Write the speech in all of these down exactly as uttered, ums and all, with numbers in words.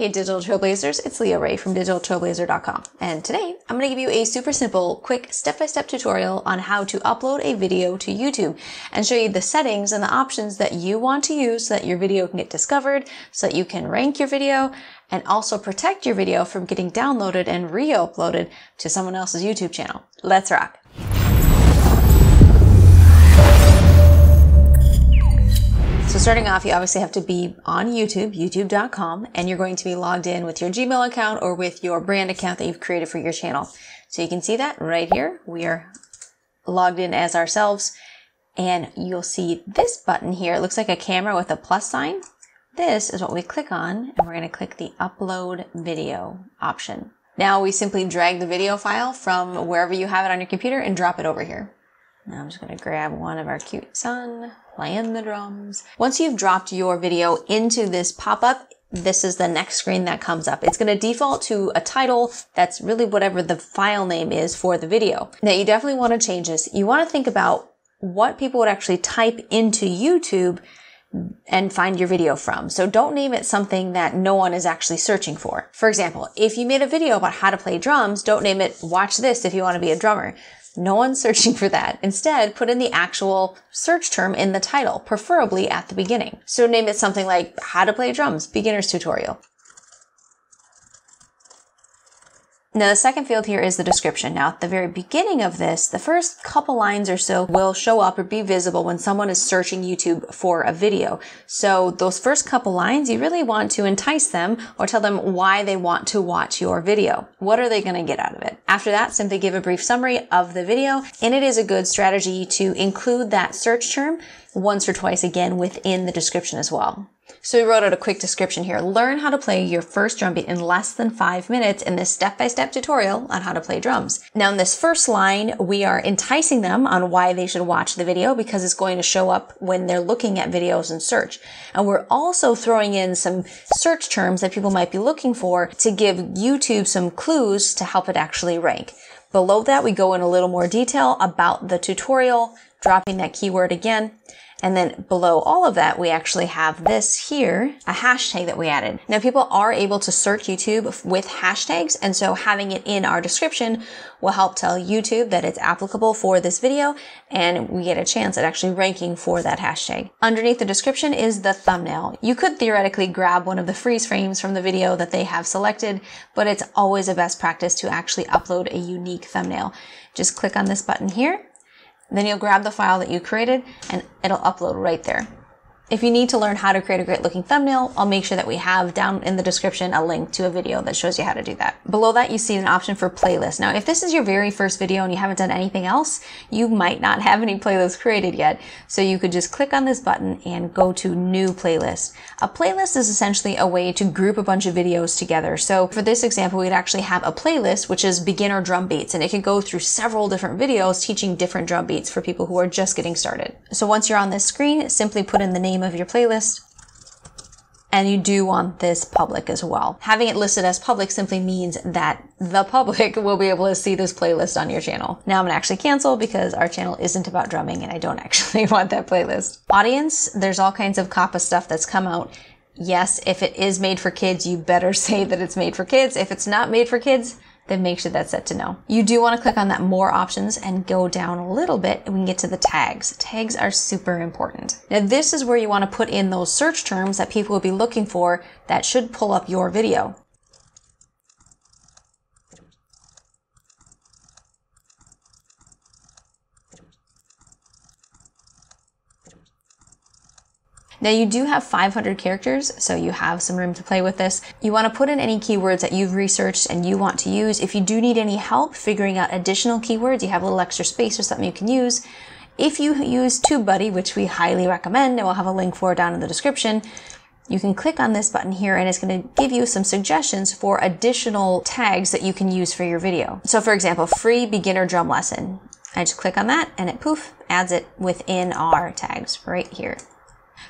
Hey Digital Trailblazers, it's Leah Ray from Digital Trailblazer dot com, and today I'm going to give you a super simple, quick, step-by-step tutorial on how to upload a video to YouTube and show you the settings and the options that you want to use so that your video can get discovered, so that you can rank your video, and also protect your video from getting downloaded and re-uploaded to someone else's YouTube channel. Let's rock! So starting off, you obviously have to be on YouTube, YouTube dot com, and you're going to be logged in with your Gmail account or with your brand account that you've created for your channel. So you can see that right here. We are logged in as ourselves, and you'll see this button here. It looks like a camera with a plus sign. This is what we click on, and we're going to click the upload video option. Now we simply drag the video file from wherever you have it on your computer and drop it over here. Now I'm just going to grab one of our cute sun, playing the drums. Once you've dropped your video into this pop-up, this is the next screen that comes up. It's going to default to a title that's really whatever the file name is for the video. Now you definitely want to change this. You want to think about what people would actually type into YouTube and find your video from. So don't name it something that no one is actually searching for. For example, if you made a video about how to play drums, don't name it "Watch this if you want to be a drummer." No one's searching for that. Instead, put in the actual search term in the title, preferably at the beginning. So name it something like "How to Play Drums Beginner's Tutorial." Now the second field here is the description. Now at the very beginning of this, the first couple lines or so will show up or be visible when someone is searching YouTube for a video. So those first couple lines, you really want to entice them or tell them why they want to watch your video. What are they going to get out of it? After that, simply give a brief summary of the video, and it is a good strategy to include that search term once or twice again within the description as well. So we wrote out a quick description here. Learn how to play your first drum beat in less than five minutes in this step-by-step tutorial on how to play drums. Now in this first line, we are enticing them on why they should watch the video because it's going to show up when they're looking at videos in search. And we're also throwing in some search terms that people might be looking for to give YouTube some clues to help it actually rank. Below that, we go in a little more detail about the tutorial, dropping that keyword again. And then below all of that, we actually have this here, a hashtag that we added. Now people are able to search YouTube with hashtags, and so having it in our description will help tell YouTube that it's applicable for this video, and we get a chance at actually ranking for that hashtag. Underneath the description is the thumbnail. You could theoretically grab one of the freeze frames from the video that they have selected, but it's always a best practice to actually upload a unique thumbnail. Just click on this button here. Then you'll grab the file that you created and it'll upload right there. If you need to learn how to create a great looking thumbnail, I'll make sure that we have down in the description a link to a video that shows you how to do that. Below that, you see an option for playlists. Now, if this is your very first video and you haven't done anything else, you might not have any playlists created yet. So you could just click on this button and go to new playlist. A playlist is essentially a way to group a bunch of videos together. So for this example, we'd actually have a playlist, which is beginner drum beats, and it could go through several different videos teaching different drum beats for people who are just getting started. So once you're on this screen, simply put in the name of your playlist, and you do want this public as well. Having it listed as public simply means that the public will be able to see this playlist on your channel. Now I'm gonna actually cancel because our channel isn't about drumming and I don't actually want that playlist. Audience, there's all kinds of COPPA stuff that's come out. Yes, if it is made for kids, you better say that it's made for kids. If it's not made for kids, then make sure that's set to no. You do want to click on that more options and go down a little bit, and we can get to the tags. Tags are super important. Now this is where you want to put in those search terms that people will be looking for that should pull up your video. Now you do have five hundred characters, so you have some room to play with this. You want to put in any keywords that you've researched and you want to use. If you do need any help figuring out additional keywords, you have a little extra space or something you can use. If you use TubeBuddy, which we highly recommend, and we'll have a link for down in the description, you can click on this button here and it's going to give you some suggestions for additional tags that you can use for your video. So for example, free beginner drum lesson. I just click on that and it poof, adds it within our tags right here.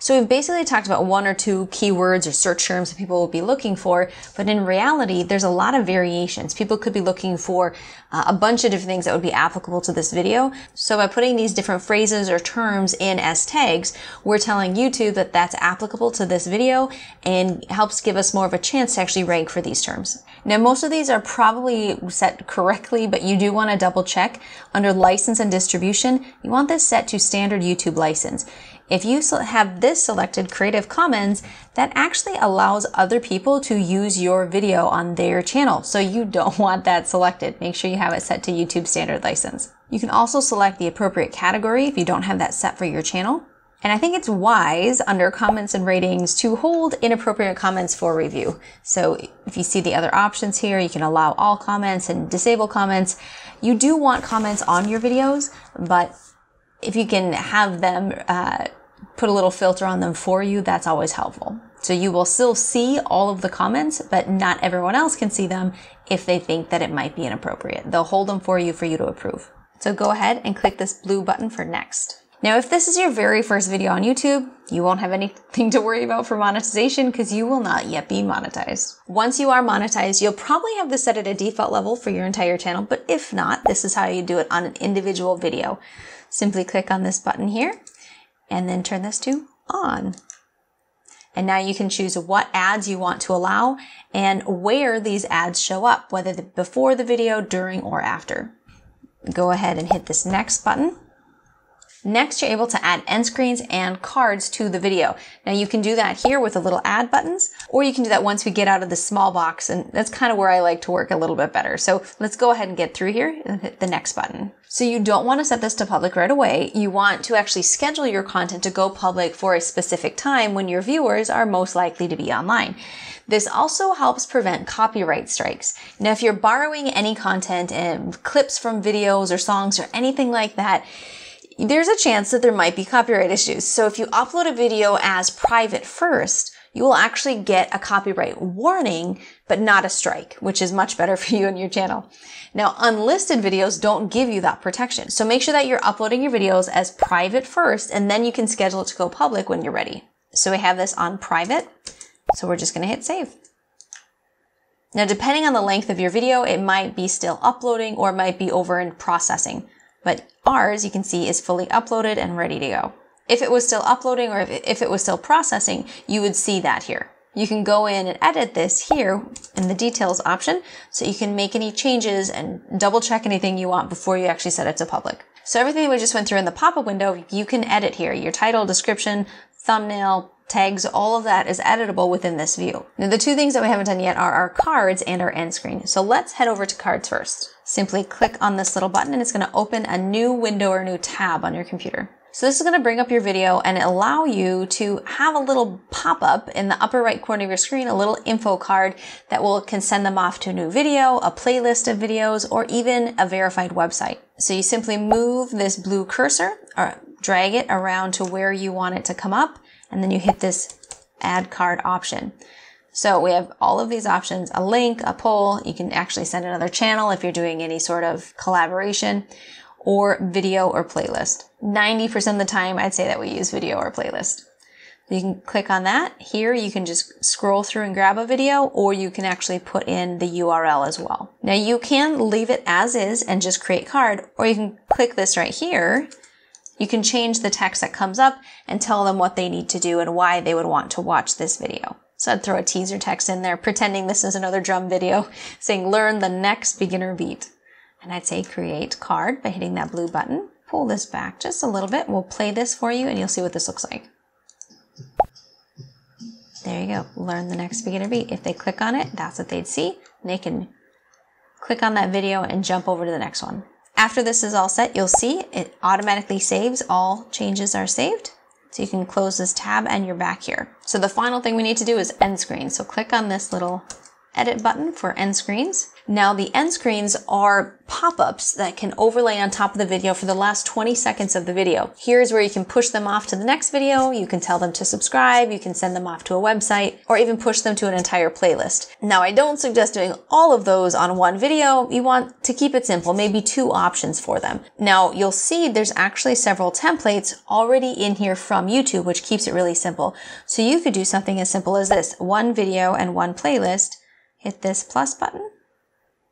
So we've basically talked about one or two keywords or search terms that people will be looking for, but in reality, there's a lot of variations. People could be looking for uh, a bunch of different things that would be applicable to this video. So by putting these different phrases or terms in as tags, we're telling YouTube that that's applicable to this video and helps give us more of a chance to actually rank for these terms. Now, most of these are probably set correctly, but you do want to double check. Under license and distribution, you want this set to standard YouTube license. If you have this selected Creative Commons, that actually allows other people to use your video on their channel. So you don't want that selected. Make sure you have it set to YouTube standard license. You can also select the appropriate category if you don't have that set for your channel. And I think it's wise under comments and ratings to hold inappropriate comments for review. So if you see the other options here, you can allow all comments and disable comments. You do want comments on your videos, but if you can have them uh, put a little filter on them for you, that's always helpful. So you will still see all of the comments, but not everyone else can see them if they think that it might be inappropriate. They'll hold them for you for you to approve. So go ahead and click this blue button for next. Now, if this is your very first video on YouTube, you won't have anything to worry about for monetization because you will not yet be monetized. Once you are monetized, you'll probably have this set at a default level for your entire channel, but if not, this is how you do it on an individual video. Simply click on this button here and then turn this to on. And now you can choose what ads you want to allow and where these ads show up, whether before the video, during, or after. Go ahead and hit this next button. Next, you're able to add end screens and cards to the video. Now you can do that here with the little add buttons, or you can do that once we get out of the small box, and that's kind of where I like to work a little bit better. So let's go ahead and get through here and hit the next button. So you don't want to set this to public right away. You want to actually schedule your content to go public for a specific time when your viewers are most likely to be online. This also helps prevent copyright strikes. Now, if you're borrowing any content and clips from videos or songs or anything like that, there's a chance that there might be copyright issues. So if you upload a video as private first, you will actually get a copyright warning, but not a strike, which is much better for you and your channel. Now, unlisted videos don't give you that protection. So make sure that you're uploading your videos as private first, and then you can schedule it to go public when you're ready. So we have this on private. So we're just gonna hit save. Now, depending on the length of your video, it might be still uploading or it might be over in processing. But ours, you can see, is fully uploaded and ready to go. If it was still uploading or if it was still processing, you would see that here. You can go in and edit this here in the details option, so you can make any changes and double check anything you want before you actually set it to public. So everything we just went through in the pop-up window, you can edit here. Your title, description, thumbnail, tags, all of that is editable within this view. Now, the two things that we haven't done yet are our cards and our end screen. So let's head over to cards first. Simply click on this little button and it's going to open a new window or new tab on your computer. So this is going to bring up your video and allow you to have a little pop-up in the upper right corner of your screen, a little info card that will can send them off to a new video, a playlist of videos, or even a verified website. So you simply move this blue cursor or drag it around to where you want it to come up, and then you hit this add card option. So we have all of these options, a link, a poll, you can actually send another channel if you're doing any sort of collaboration, or video or playlist. ninety percent of the time, I'd say that we use video or playlist. You can click on that. Here, you can just scroll through and grab a video, or you can actually put in the U R L as well. Now you can leave it as is and just create card, or you can click this right here. You can change the text that comes up and tell them what they need to do and why they would want to watch this video. So I'd throw a teaser text in there, pretending this is another drum video, saying learn the next beginner beat. And I'd say create card by hitting that blue button. Pull this back just a little bit. We'll play this for you and you'll see what this looks like. There you go, learn the next beginner beat. If they click on it, that's what they'd see. And they can click on that video and jump over to the next one. After this is all set, you'll see it automatically saves. All changes are saved. So you can close this tab and you're back here. So the final thing we need to do is end screen. So click on this little edit button for end screens. Now the end screens are pop-ups that can overlay on top of the video for the last twenty seconds of the video. Here's where you can push them off to the next video, you can tell them to subscribe, you can send them off to a website, or even push them to an entire playlist. Now I don't suggest doing all of those on one video, you want to keep it simple, maybe two options for them. Now you'll see there's actually several templates already in here from YouTube, which keeps it really simple. So you could do something as simple as this, one video and one playlist, hit this plus button,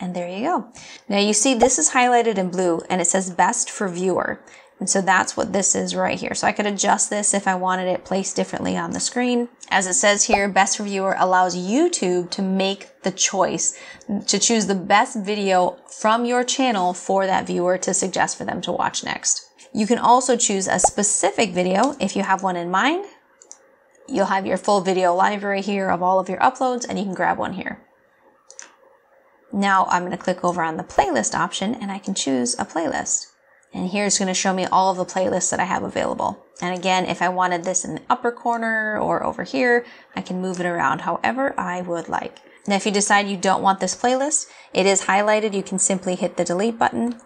and there you go. Now you see this is highlighted in blue and it says best for viewer. And so that's what this is right here. So I could adjust this if I wanted it placed differently on the screen. As it says here, best for viewer allows YouTube to make the choice to choose the best video from your channel for that viewer to suggest for them to watch next. You can also choose a specific video if you have one in mind. You'll have your full video library here of all of your uploads and you can grab one here. Now I'm going to click over on the playlist option and I can choose a playlist. And here it's going to show me all of the playlists that I have available. And again, if I wanted this in the upper corner or over here, I can move it around however I would like. Now if you decide you don't want this playlist, it is highlighted, you can simply hit the delete button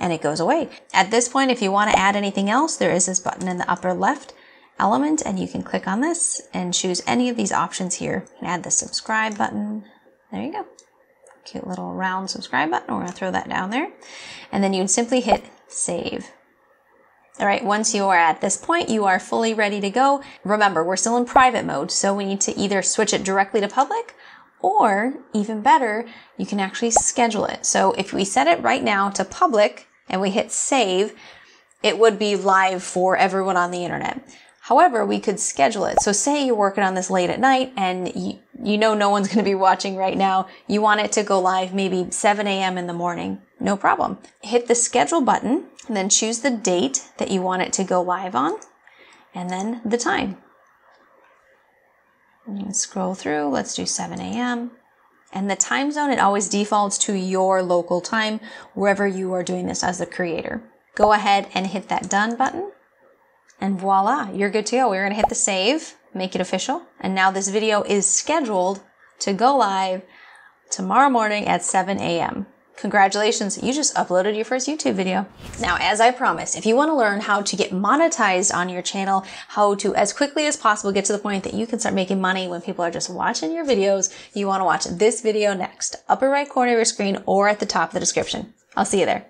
and it goes away. At this point, if you want to add anything else, there is this button in the upper left element and you can click on this and choose any of these options here. You can add the subscribe button. There you go. Cute little round subscribe button. We're going to throw that down there. And then you can simply hit save. All right, once you are at this point, you are fully ready to go. Remember, we're still in private mode, so we need to either switch it directly to public or, even better, you can actually schedule it. So if we set it right now to public and we hit save, it would be live for everyone on the internet. However, we could schedule it. So say you're working on this late at night and you, you know no one's going to be watching right now. You want it to go live maybe seven A M in the morning. No problem. Hit the schedule button and then choose the date that you want it to go live on and then the time. Let's scroll through. Let's do seven A M And the time zone, it always defaults to your local time, wherever you are doing this as the creator. Go ahead and hit that done button. And voila, you're good to go. We're going to hit the save, make it official. And now this video is scheduled to go live tomorrow morning at seven A M Congratulations, you just uploaded your first YouTube video. Now, as I promised, if you want to learn how to get monetized on your channel, how to, as quickly as possible, get to the point that you can start making money when people are just watching your videos, you want to watch this video next, upper right corner of your screen or at the top of the description. I'll see you there.